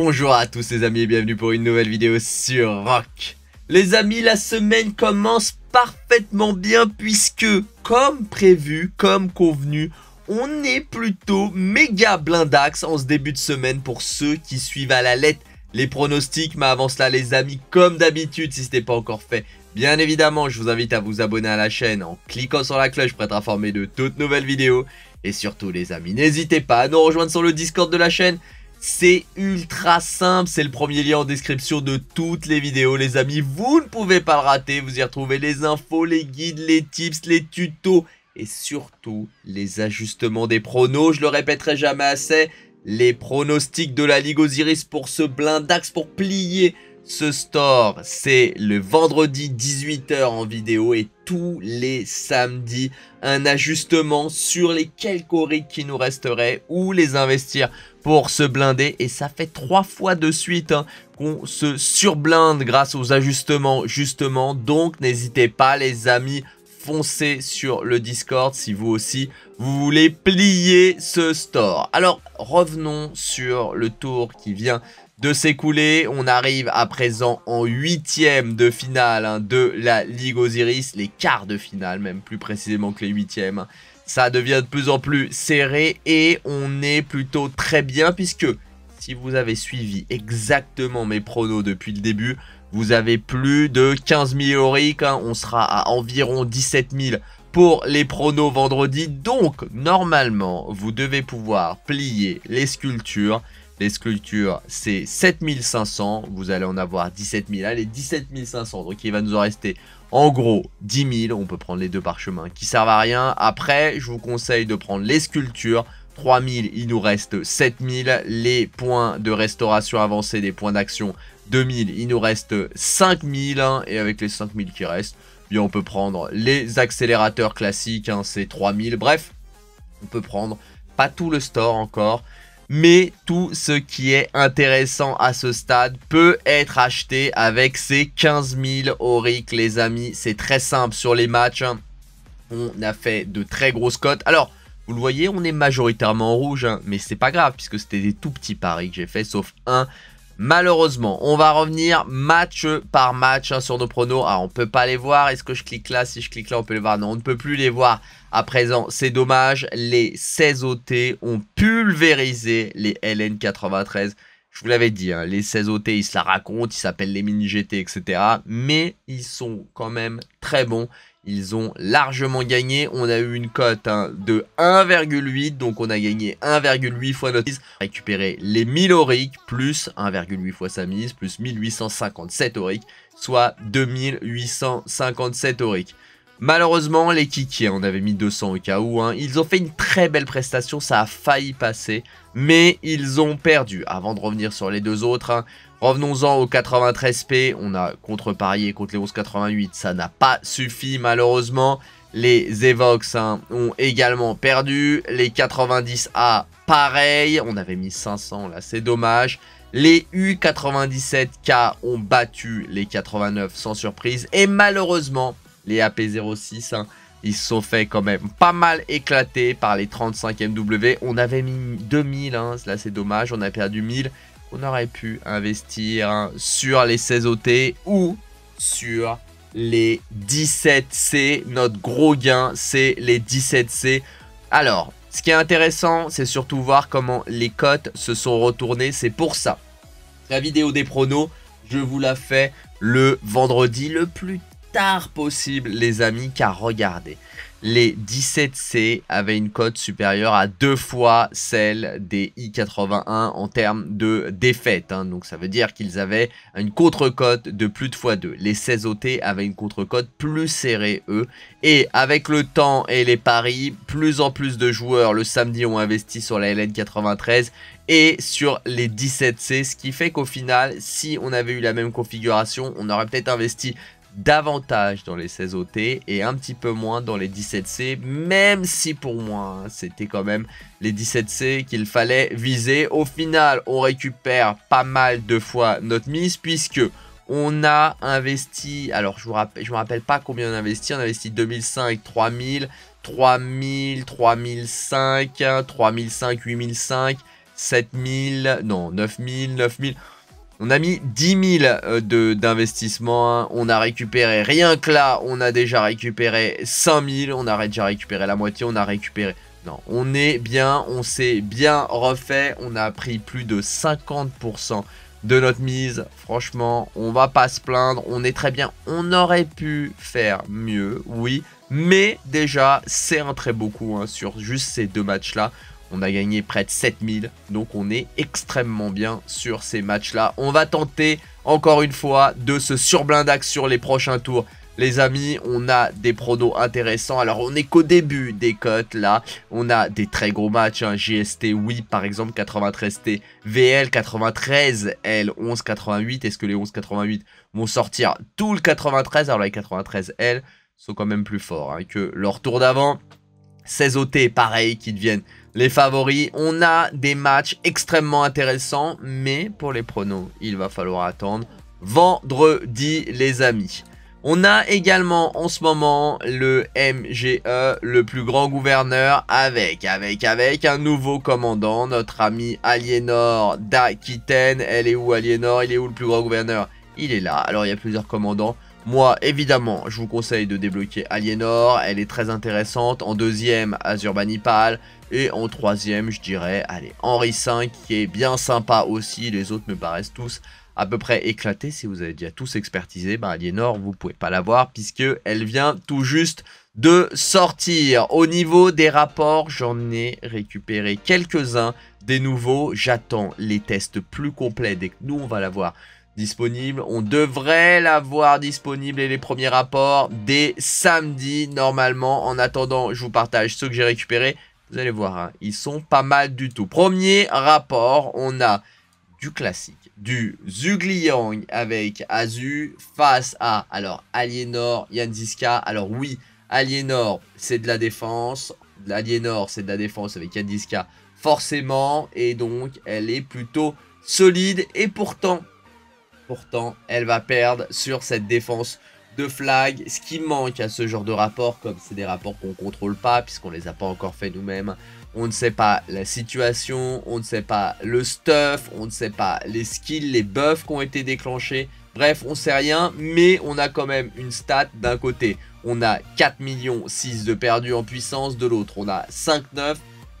Bonjour à tous les amis et bienvenue pour une nouvelle vidéo sur Rock. Les amis, la semaine commence parfaitement bien puisque, comme prévu, comme convenu, on est plutôt méga blindax en ce début de semaine pour ceux qui suivent à la lettre les pronostics. Mais avant cela les amis, comme d'habitude, si ce n'est pas encore fait, bien évidemment, je vous invite à vous abonner à la chaîne en cliquant sur la cloche pour être informé de toutes nouvelles vidéos. Et surtout les amis, n'hésitez pas à nous rejoindre sur le Discord de la chaîne. C'est ultra simple, c'est le premier lien en description de toutes les vidéos les amis, vous ne pouvez pas le rater, vous y retrouvez les infos, les guides, les tips, les tutos et surtout les ajustements des pronos, je le répéterai jamais assez, les pronostics de la Ligue Osiris pour ce blindax, pour plier ce store, c'est le vendredi 18 h en vidéo et tous les samedis, un ajustement sur les quelques rigs qui nous resteraient ou les investir pour se blinder. Et ça fait 3 fois de suite hein, qu'on se surblinde grâce aux ajustements justement. Donc n'hésitez pas les amis, foncez sur le Discord si vous aussi vous voulez plier ce store. Alors revenons sur le tour qui vient de s'écouler, on arrive à présent en 8e de finale hein, de la Ligue Osiris, les quarts de finale même plus précisément que les 8e. Ça devient de plus en plus serré et on est plutôt très bien puisque si vous avez suivi exactement mes pronos depuis le début, vous avez plus de 15 000 euriques, hein, on sera à environ 17 000 pour les pronos vendredi. Donc normalement vous devez pouvoir plier les sculptures. Les sculptures, c'est 7500, vous allez en avoir 17 000, allez 17 500, donc il va nous en rester en gros 10 000, on peut prendre les deux parchemins qui servent à rien. Après, je vous conseille de prendre les sculptures, 3 000, il nous reste 7 000, les points de restauration avancée, des points d'action, 2 000, il nous reste 5 000, hein, et avec les 5 000 qui restent, bien on peut prendre les accélérateurs classiques, hein, c'est 3 000, bref, on peut prendre pas tout le store encore. Mais tout ce qui est intéressant à ce stade peut être acheté avec ces 15 000 auriques les amis. C'est très simple sur les matchs. On a fait de très grosses cotes. Alors, vous le voyez, on est majoritairement en rouge. Hein, mais c'est pas grave puisque c'était des tout petits paris que j'ai fait sauf un. Malheureusement, on va revenir match par match hein, sur nos pronos. Alors, on ne peut pas les voir. Est-ce que je clique là? Si je clique là, on peut les voir. Non, on ne peut plus les voir à présent. C'est dommage. Les 16 OT ont pulvérisé les LN93. Je vous l'avais dit, hein, les 16 OT, ils se la racontent. Ils s'appellent les mini-GT, etc. Mais ils sont quand même très bons. Ils ont largement gagné. On a eu une cote hein, de 1,8. Donc on a gagné 1,8 fois notre mise. Récupérer les 1000 auriques plus 1,8 fois sa mise plus 1857 auriques. Soit 2857 auriques. Malheureusement les kikis, on avait mis 200 au cas où. Hein, ils ont fait une très belle prestation. Ça a failli passer. Mais ils ont perdu. Avant de revenir sur les deux autres... Hein, revenons-en au 93p, on a contre-parié contre les 11,88, ça n'a pas suffi malheureusement. Les Evox hein, ont également perdu, les 90A pareil, on avait mis 500 là, c'est dommage. Les U97K ont battu les 89 sans surprise et malheureusement les AP06 hein, ils se sont fait quand même pas mal éclater par les 35MW. On avait mis 2000, hein, là c'est dommage, on a perdu 1000. On aurait pu investir hein, sur les 16 OT ou sur les 17C. Notre gros gain, c'est les 17C. Alors, ce qui est intéressant, c'est surtout voir comment les cotes se sont retournées. C'est pour ça. La vidéo des pronos, je vous la fais le vendredi le plus tard possible, les amis. Car regardez, les 17C avaient une cote supérieure à 2 fois celle des I81 en termes de défaite. Hein. Donc ça veut dire qu'ils avaient une contre-cote de plus de x2. Les 16OT avaient une contre-cote plus serrée eux. Et avec le temps et les paris, plus en plus de joueurs le samedi ont investi sur la LN93 et sur les 17C. Ce qui fait qu'au final, si on avait eu la même configuration, on aurait peut-être investi davantage dans les 16 OT et un petit peu moins dans les 17C, même si pour moi, hein, c'était quand même les 17C qu'il fallait viser. Au final, on récupère pas mal de fois notre mise puisque on a investi, alors je me rappelle pas combien on a investi 2005, 3000, 3000, 3005, 3005, 8005. 7000, non, 9000, 9000. On a mis 10 000 d'investissement, hein. On a récupéré, rien que là, on a déjà récupéré 5 000, on a déjà récupéré la moitié, on a récupéré... Non, on est bien, on s'est bien refait, on a pris plus de 50% de notre mise. Franchement, on va pas se plaindre, on est très bien, on aurait pu faire mieux, oui. Mais déjà, c'est un très beau coup, hein, sur juste ces deux matchs-là. On a gagné près de 7000, donc on est extrêmement bien sur ces matchs-là. On va tenter, encore une fois, de se surblindax sur les prochains tours. Les amis, on a des pronos intéressants. Alors, on n'est qu'au début des cotes, là. On a des très gros matchs, hein. GST, oui, par exemple, 93T, VL, 93, L, 11,88. Est-ce que les 11,88 vont sortir tout le 93? Alors, les 93, L, sont quand même plus forts, hein, que leur tour d'avant. 16OT, pareil, qui deviennent les favoris. On a des matchs extrêmement intéressants, mais pour les pronos, il va falloir attendre vendredi, les amis. On a également en ce moment le MGE, le plus grand gouverneur, avec un nouveau commandant, notre ami Aliénor d'Aquitaine. Elle est où, Aliénor? Il est où, le plus grand gouverneur? Il est là. Alors, il y a plusieurs commandants. Moi, évidemment, je vous conseille de débloquer Aliénor, elle est très intéressante. En deuxième, Ashurbanipal. Et en troisième, je dirais, allez, Henri V, qui est bien sympa aussi. Les autres me paraissent tous à peu près éclatés. Si vous avez déjà tous expertisé, bah, Aliénor, vous ne pouvez pas l'avoir, puisqu'elle vient tout juste de sortir. Au niveau des rapports, j'en ai récupéré quelques-uns des nouveaux. J'attends les tests plus complets dès que nous, on va l'avoir disponible. On devrait l'avoir disponible et les premiers rapports dès samedi normalement. En attendant, je vous partage ceux que j'ai récupérés. Vous allez voir, hein, ils sont pas mal du tout. Premier rapport, on a du classique, du Zhuge Liang avec Azu face à, alors, Aliénor, Yanziska. Alors oui, Aliénor, c'est de la défense. Aliénor, c'est de la défense avec Yanziska, forcément. Et donc, elle est plutôt solide. Et pourtant... elle va perdre sur cette défense de flag. Ce qui manque à ce genre de rapport, comme c'est des rapports qu'on ne contrôle pas, puisqu'on ne les a pas encore fait nous-mêmes, on ne sait pas la situation, on ne sait pas le stuff, on ne sait pas les skills, les buffs qui ont été déclenchés. Bref, on ne sait rien, mais on a quand même une stat d'un côté. On a 4 millions 6 de perdus en puissance, de l'autre, on a 5,9.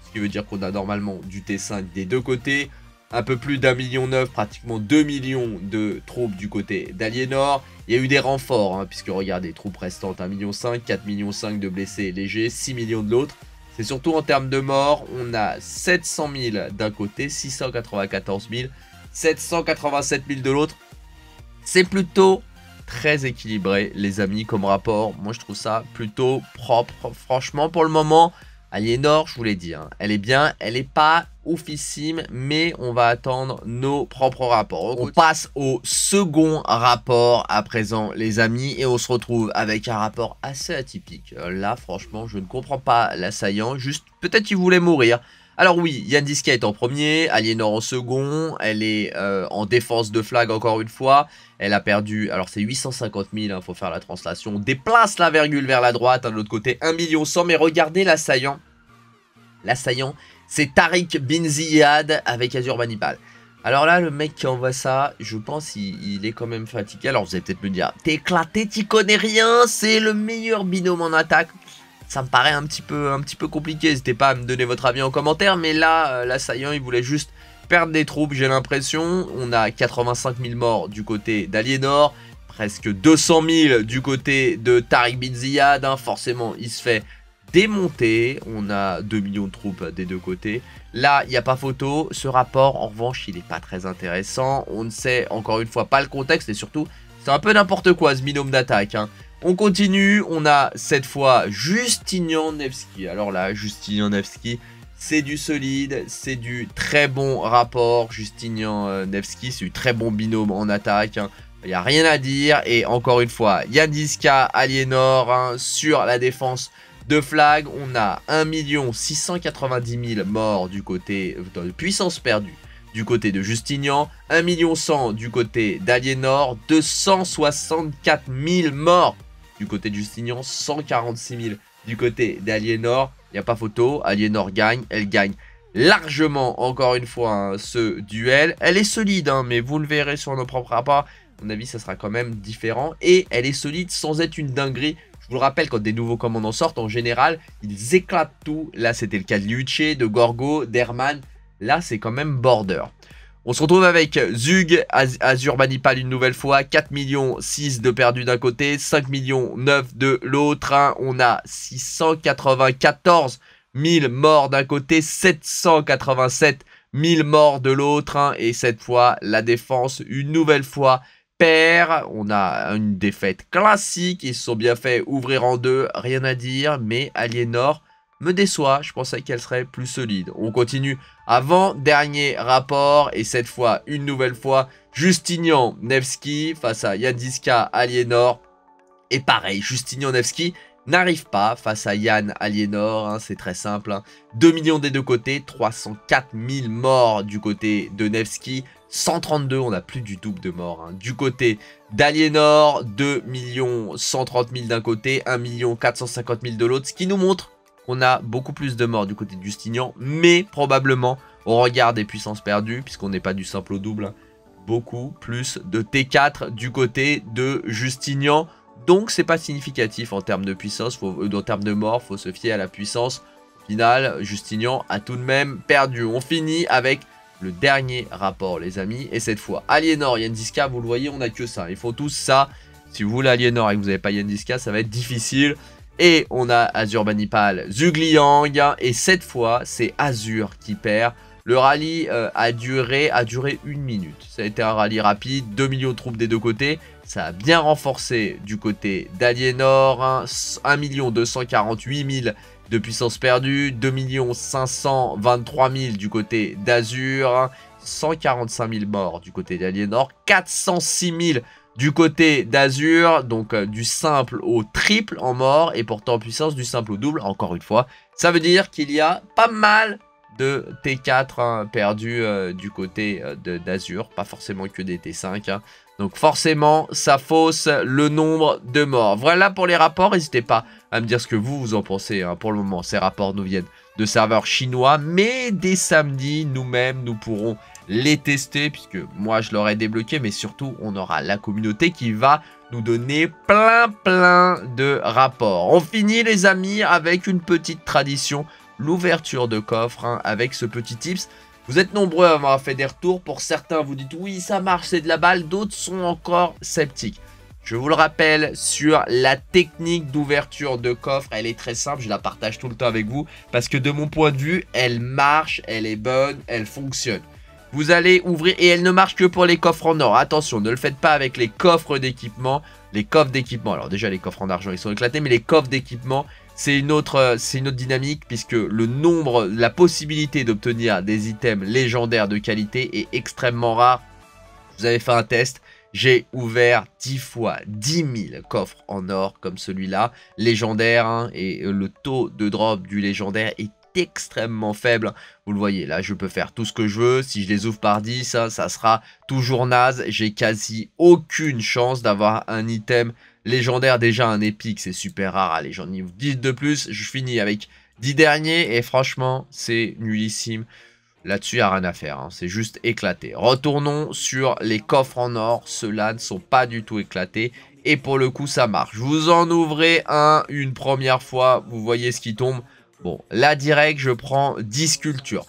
Ce qui veut dire qu'on a normalement du T5 des deux côtés. Un peu plus d'1,9 million, pratiquement 2 millions de troupes du côté d'Aliénor. Il y a eu des renforts, hein, puisque regardez, troupes restantes 1,5 million, 4,5 millions de blessés légers, 6 millions de l'autre. C'est surtout en termes de morts, on a 700 000 d'un côté, 694 000, 787 000 de l'autre. C'est plutôt très équilibré, les amis, comme rapport. Moi, je trouve ça plutôt propre. Franchement, pour le moment... Aliénor, je vous l'ai dit, hein, elle est bien, elle n'est pas oufissime, mais on va attendre nos propres rapports. On passe au second rapport à présent, les amis, et on se retrouve avec un rapport assez atypique. Là, franchement, je ne comprends pas l'assaillant, juste peut-être qu'il voulait mourir. Alors oui, Yanziska est en premier, Aliénor en second, elle est en défense de flag encore une fois. Elle a perdu, alors c'est 850 000, hein, faut faire la translation. On déplace la virgule vers la droite, hein, de l'autre côté, 1 million 100 000. Mais regardez l'assaillant. L'assaillant, c'est Tariq ibn Ziyad avec Ashurbanipal. Alors là, le mec qui envoie ça, je pense il est quand même fatigué. Alors vous allez peut-être me dire, t'es éclaté, t'y connais rien, c'est le meilleur binôme en attaque. Ça me paraît un petit peu compliqué. N'hésitez pas à me donner votre avis en commentaire. Mais là, l'assaillant, il voulait juste perdre des troupes, j'ai l'impression. On a 85 000 morts du côté d'Aliénor. Presque 200 000 du côté de Tariq ibn Ziyad. Hein. Forcément, il se fait démonter. On a 2 millions de troupes des deux côtés. Là, il n'y a pas photo. Ce rapport, en revanche, il n'est pas très intéressant. On ne sait, encore une fois, pas le contexte. Et surtout, c'est un peu n'importe quoi, ce binôme d'attaque, hein. On continue, on a cette fois Yustinian Nevsky. Alors là, Yustinian Nevsky, c'est du solide, c'est du très bon rapport. Yustinian Nevsky, c'est du très bon binôme en attaque. Hein. Il n'y a rien à dire. Et encore une fois, Yanziska, Aliénor, hein, sur la défense de flag. On a 1 690 000 morts du côté de puissance perdue. Du côté de Yustinian, 1 100 000 du côté d'Aliénor, 264 000 morts. Du côté de Yustinian, 146 000 du côté d'Aliénor. Il n'y a pas photo, Aliénor gagne, elle gagne largement, encore une fois, hein, ce duel. Elle est solide, hein, mais vous le verrez sur nos propres rapports. À mon avis, ça sera quand même différent. Et elle est solide sans être une dinguerie. Je vous le rappelle, quand des nouveaux commandants sortent, en général, ils éclatent tout. Là, c'était le cas de Liuché, de Gorgo, d'Herman. Là, c'est quand même border. On se retrouve avec Zug, Ashurbanipal une nouvelle fois. 4 millions 6 de perdus d'un côté, 5 millions 9 de l'autre. Hein. On a 694 000 morts d'un côté, 787 000 morts de l'autre. Hein. Et cette fois, la défense, une nouvelle fois, perd. On a une défaite classique. Ils se sont bien fait ouvrir en deux. Rien à dire, mais Aliénor me déçoit, je pensais qu'elle serait plus solide. On continue avant, dernier rapport, et cette fois, une nouvelle fois, Justinian Nevsky face à Yanziska Aliénor. Et pareil, Justinian Nevsky n'arrive pas face à Yann Aliénor, hein, c'est très simple. Hein. 2 millions des deux côtés, 304 000 morts du côté de Nevsky, 132, on a plus du double de morts. Hein. Du côté d'Aliénor, 2 130 000 d'un côté, 1 450 000 de l'autre, ce qui nous montre on a beaucoup plus de morts du côté de Justinian, mais probablement, au regard des puissances perdues, puisqu'on n'est pas du simple au double, hein, beaucoup plus de T4 du côté de Justinian. Donc, c'est pas significatif en termes de puissance, en termes de morts, faut se fier à la puissance. Au final, Justinian a tout de même perdu. On finit avec le dernier rapport, les amis. Et cette fois, Aliénor, Yanziska, vous le voyez, on n'a que ça. Ils font tous ça. Si vous voulez Aliénor et que vous n'avez pas Yanziska, ça va être difficile. Et on a Ashurbanipal, Zhuge Liang, et cette fois, c'est Azur qui perd. Le rallye a duré 1 minute. Ça a été un rallye rapide, 2 millions de troupes des deux côtés. Ça a bien renforcé du côté d'Aliénor, hein, 1 248 000 de puissance perdue, 2 523 000 du côté d'Azur, hein, 145 000 morts du côté d'Aliénor, 406 000 du côté d'Azur, donc du simple au triple en mort, et pourtant en puissance du simple au double, encore une fois. Ça veut dire qu'il y a pas mal de T4 hein, perdus du côté d'Azur, pas forcément que des T5. Hein. Donc forcément, ça fausse le nombre de morts. Voilà pour les rapports, n'hésitez pas à me dire ce que vous en pensez. Hein. Pour le moment, ces rapports nous viennent de serveurs chinois, mais dès samedi, nous-mêmes, nous pourrons les tester, puisque moi je l'aurai débloqué, mais surtout on aura la communauté qui va nous donner plein de rapports. On finit les amis avec une petite tradition, l'ouverture de coffre hein, avec ce petit tips. Vous êtes nombreux à avoir fait des retours, pour certains vous dites oui ça marche c'est de la balle, d'autres sont encore sceptiques. Je vous le rappelle, sur la technique d'ouverture de coffre, elle est très simple, je la partage tout le temps avec vous, parce que de mon point de vue, elle marche, elle est bonne, elle fonctionne. Vous allez ouvrir, et elle ne marche que pour les coffres en or. Attention, ne le faites pas avec les coffres d'équipement. Les coffres d'équipement, alors déjà les coffres en argent, ils sont éclatés. Mais les coffres d'équipement, c'est une autre dynamique. Puisque le nombre, la possibilité d'obtenir des items légendaires de qualité est extrêmement rare. Vous avez fait un test. J'ai ouvert 10 fois 10 000 coffres en or comme celui-là. Légendaire, hein, et le taux de drop du légendaire est extrêmement faible, vous le voyez là je peux faire tout ce que je veux, si je les ouvre par 10 hein, ça sera toujours naze, j'ai quasi aucune chance d'avoir un item légendaire, déjà un épique c'est super rare, allez j'en ai 10 de plus, je finis avec 10 derniers et franchement c'est nullissime, là-dessus il n'y a rien à faire, hein. C'est juste éclaté. Retournons sur les coffres en or, ceux-là ne sont pas du tout éclatés. Et pour le coup ça marche, vous en ouvrez un une première fois, vous voyez ce qui tombe. Bon, là, direct, je prends 10 sculptures.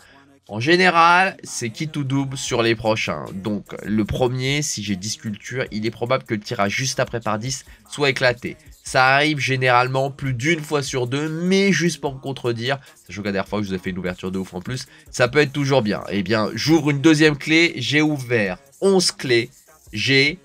En général, c'est qui tout double sur les prochains. Donc, le premier, si j'ai 10 sculptures, il est probable que le tirage juste après par 10 soit éclaté. Ça arrive généralement plus d'une fois sur deux, mais juste pour me contredire, sachant que la dernière fois que je vous ai fait une ouverture de ouf en plus, ça peut être toujours bien. Eh bien, j'ouvre une deuxième clé, j'ai ouvert 11 clés, j'ai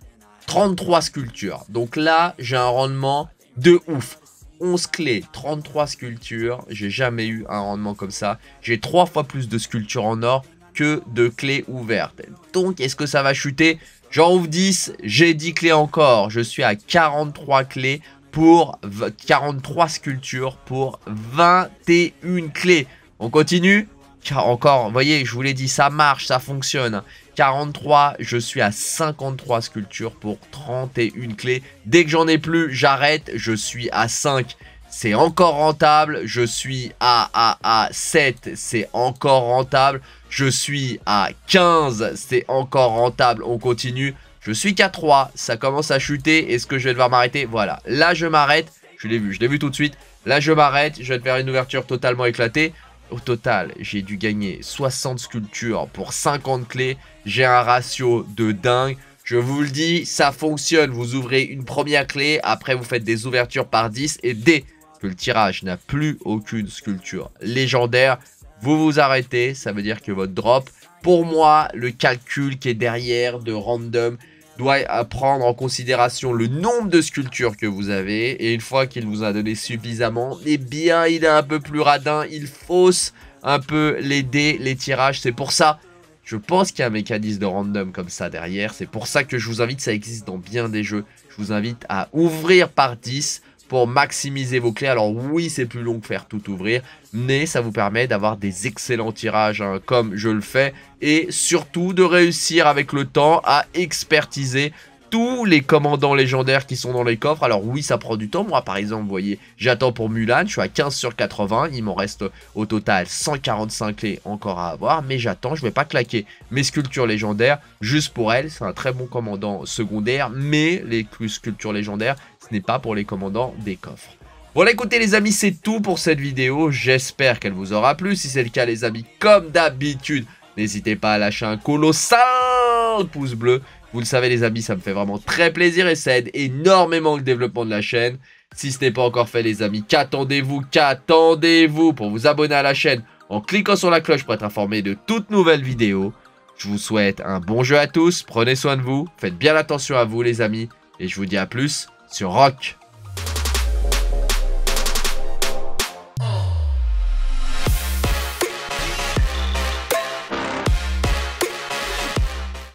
33 sculptures. Donc là, j'ai un rendement de ouf. 11 clés, 33 sculptures, j'ai jamais eu un rendement comme ça. J'ai 3 fois plus de sculptures en or que de clés ouvertes. Donc, est-ce que ça va chuter? J'en ouvre 10, j'ai 10 clés encore. Je suis à 43 clés pour 43 sculptures pour 21 clés. On continue? Car encore, vous voyez, je vous l'ai dit, ça marche, ça fonctionne. 43, je suis à 53 sculptures pour 31 clés. Dès que j'en ai plus, j'arrête, je suis à 5. c'est encore rentable. Je suis à 7, c'est encore rentable. Je suis à 15, c'est encore rentable. On continue. Je suis qu'à 3, ça commence à chuter. Est-ce que je vais devoir m'arrêter? Voilà, là je m'arrête. Je l'ai vu tout de suite. Là je m'arrête, je vais te faire une ouverture totalement éclatée. Au total, j'ai dû gagner 60 sculptures pour 50 clés. J'ai un ratio de dingue. Je vous le dis, ça fonctionne. Vous ouvrez une première clé, après vous faites des ouvertures par 10. Et dès que le tirage n'a plus aucune sculpture légendaire, vous vous arrêtez. Ça veut dire que votre drop, pour moi, le calcul qui est derrière de random doit prendre en considération le nombre de sculptures que vous avez. Et une fois qu'il vous a donné suffisamment, eh bien, il est un peu plus radin. Il fausse un peu les dés, les tirages. C'est pour ça, je pense qu'il y a un mécanisme de random comme ça derrière. C'est pour ça que je vous invite, ça existe dans bien des jeux. Je vous invite à ouvrir par 10 pour maximiser vos clés. Alors oui, c'est plus long que faire tout ouvrir, mais ça vous permet d'avoir des excellents tirages, hein, comme je le fais. Et surtout de réussir avec le temps à expertiser tous les commandants légendaires qui sont dans les coffres. Alors oui, ça prend du temps. Moi par exemple, vous voyez, j'attends pour Mulan, je suis à 15/80. Il m'en reste au total 145 clés encore à avoir, mais j'attends, je ne vais pas claquer mes sculptures légendaires juste pour elle. C'est un très bon commandant secondaire, mais les sculptures légendaires, ce n'est pas pour les commandants des coffres. Voilà, écoutez les amis, c'est tout pour cette vidéo. J'espère qu'elle vous aura plu. Si c'est le cas les amis, comme d'habitude, n'hésitez pas à lâcher un colossal pouce bleu. Vous le savez les amis, ça me fait vraiment très plaisir et ça aide énormément le développement de la chaîne. Si ce n'est pas encore fait les amis, qu'attendez-vous pour vous abonner à la chaîne en cliquant sur la cloche pour être informé de toutes nouvelles vidéos. Je vous souhaite un bon jeu à tous, prenez soin de vous, faites bien attention à vous les amis. Et je vous dis à plus sur Rock.